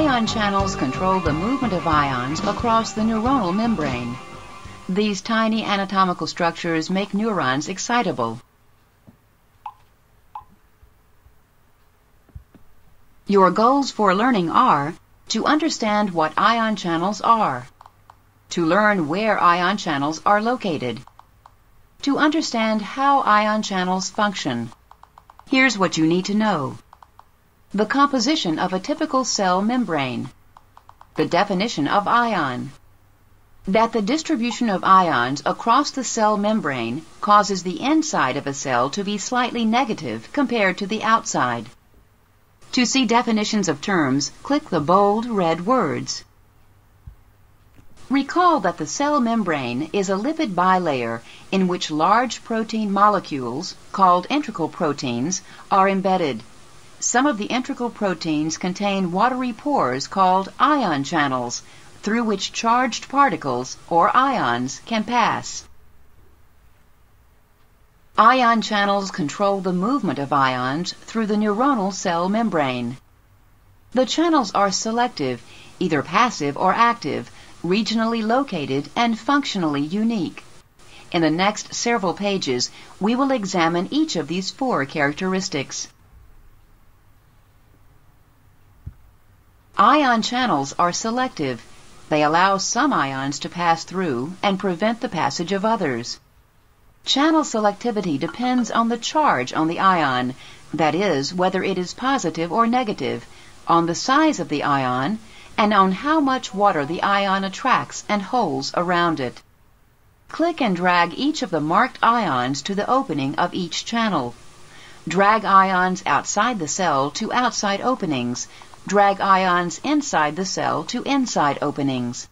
Ion channels control the movement of ions across the neuronal membrane. These tiny anatomical structures make neurons excitable. Your goals for learning are to understand what ion channels are, to learn where ion channels are located, to understand how ion channels function. Here's what you need to know. The composition of a typical cell membrane. The definition of ion. That the distribution of ions across the cell membrane causes the inside of a cell to be slightly negative compared to the outside. To see definitions of terms, click the bold red words. Recall that the cell membrane is a lipid bilayer in which large protein molecules, called integral proteins, are embedded. Some of the integral proteins contain watery pores called ion channels, through which charged particles, or ions, can pass. Ion channels control the movement of ions through the neuronal cell membrane. The channels are selective, either passive or active, regionally located and functionally unique. In the next several pages, we will examine each of these four characteristics. Ion channels are selective. They allow some ions to pass through and prevent the passage of others. Channel selectivity depends on the charge on the ion, that is, whether it is positive or negative, on the size of the ion, and on how much water the ion attracts and holds around it. Click and drag each of the marked ions to the opening of each channel. Drag ions outside the cell to outside openings. Drag ions inside the cell to inside openings.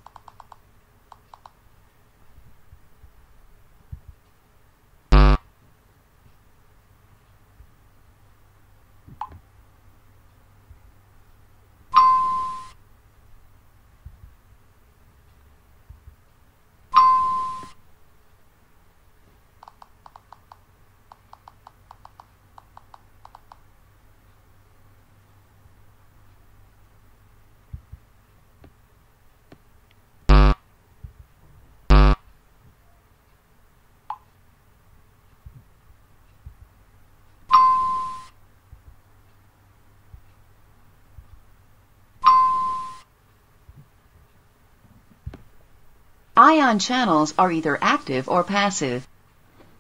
Ion channels are either active or passive.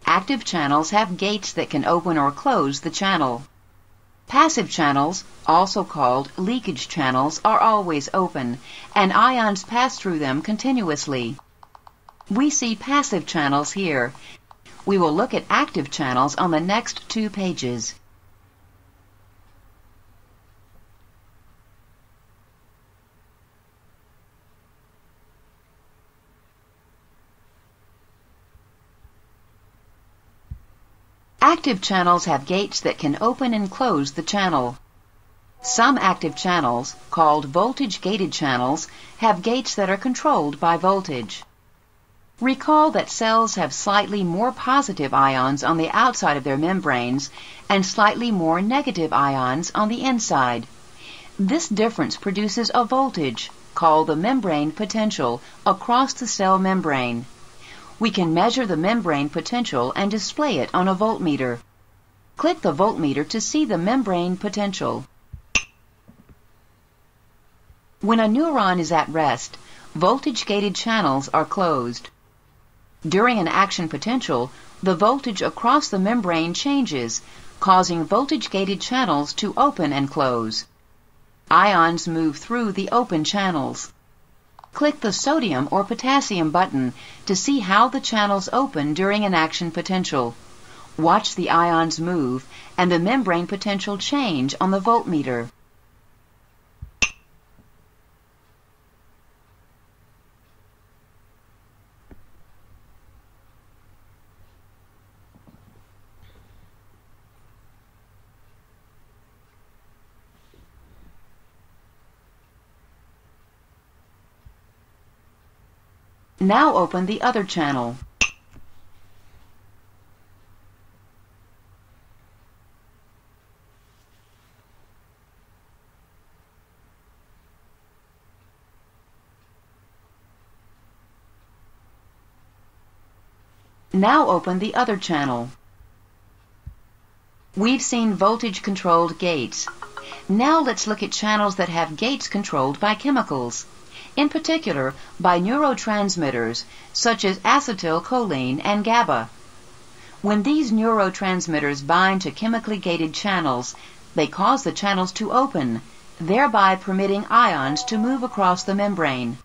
Active channels have gates that can open or close the channel. Passive channels, also called leakage channels, are always open, and ions pass through them continuously. We see passive channels here. We will look at active channels on the next two pages. Active channels have gates that can open and close the channel. Some active channels, called voltage-gated channels, have gates that are controlled by voltage. Recall that cells have slightly more positive ions on the outside of their membranes and slightly more negative ions on the inside. This difference produces a voltage, called the membrane potential, across the cell membrane. We can measure the membrane potential and display it on a voltmeter. Click the voltmeter to see the membrane potential. When a neuron is at rest, voltage-gated channels are closed. During an action potential, the voltage across the membrane changes, causing voltage-gated channels to open and close. Ions move through the open channels. Click the sodium or potassium button to see how the channels open during an action potential. Watch the ions move and the membrane potential change on the voltmeter. Now open the other channel. Now open the other channel. We've seen voltage-controlled gates. Now let's look at channels that have gates controlled by chemicals, in particular by neurotransmitters such as acetylcholine and GABA. When these neurotransmitters bind to chemically gated channels, they cause the channels to open, thereby permitting ions to move across the membrane.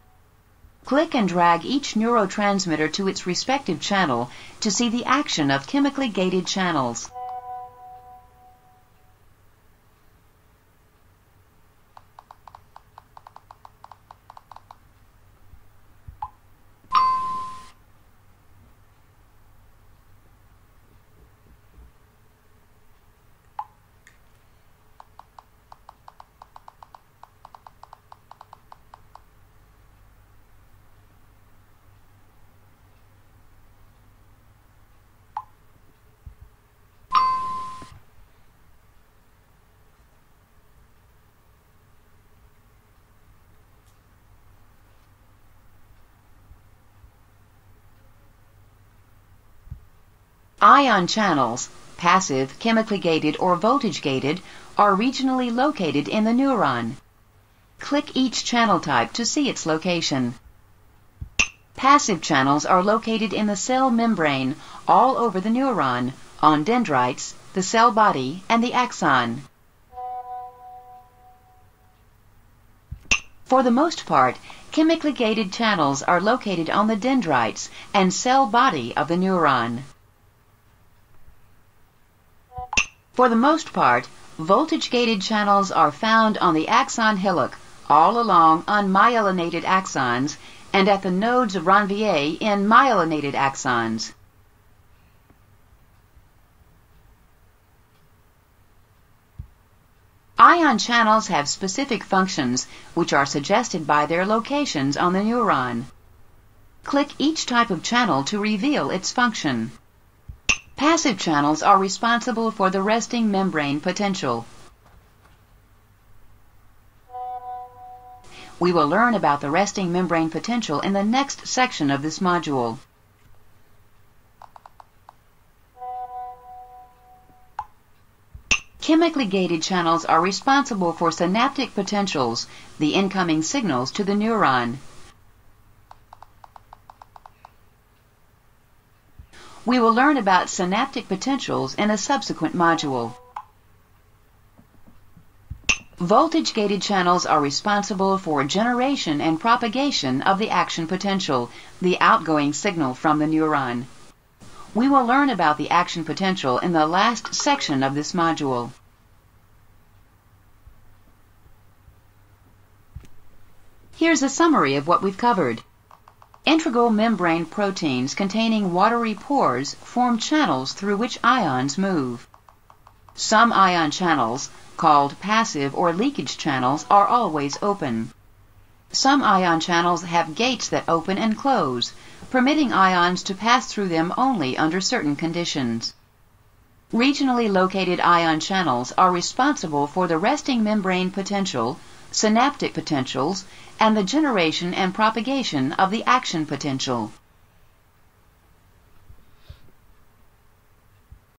Click and drag each neurotransmitter to its respective channel to see the action of chemically gated channels. Ion channels, passive, chemically gated, or voltage gated, are regionally located in the neuron. Click each channel type to see its location. Passive channels are located in the cell membrane, all over the neuron, on dendrites, the cell body, and the axon. For the most part, chemically gated channels are located on the dendrites and cell body of the neuron. For the most part, voltage-gated channels are found on the axon hillock, all along unmyelinated axons, and at the nodes of Ranvier in myelinated axons. Ion channels have specific functions, which are suggested by their locations on the neuron. Click each type of channel to reveal its function. Passive channels are responsible for the resting membrane potential. We will learn about the resting membrane potential in the next section of this module. Chemically gated channels are responsible for synaptic potentials, the incoming signals to the neuron. We will learn about synaptic potentials in a subsequent module. Voltage-gated channels are responsible for generation and propagation of the action potential, the outgoing signal from the neuron. We will learn about the action potential in the last section of this module. Here's a summary of what we've covered. Integral membrane proteins containing watery pores form channels through which ions move. Some ion channels, called passive or leakage channels, are always open. Some ion channels have gates that open and close, permitting ions to pass through them only under certain conditions. Regionally located ion channels are responsible for the resting membrane potential, synaptic potentials, and the generation and propagation of the action potential.